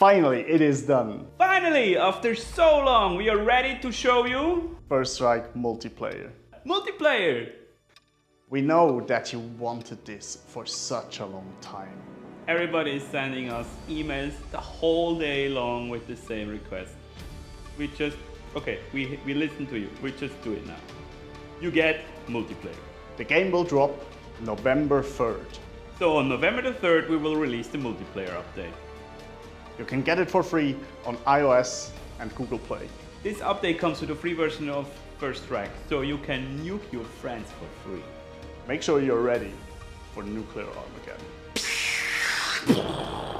Finally, it is done. Finally, after so long, we are ready to show you First Strike multiplayer. Multiplayer! We know that you wanted this for such a long time. Everybody is sending us emails the whole day long with the same request. We just, okay, we listen to you. We just do it now. You get multiplayer. The game will drop November 3rd. So on November the 3rd, we will release the multiplayer update. You can get it for free on iOS and Google Play. This update comes with a free version of First Strike, so you can nuke your friends for free. Make sure you're ready for nuclear Armageddon.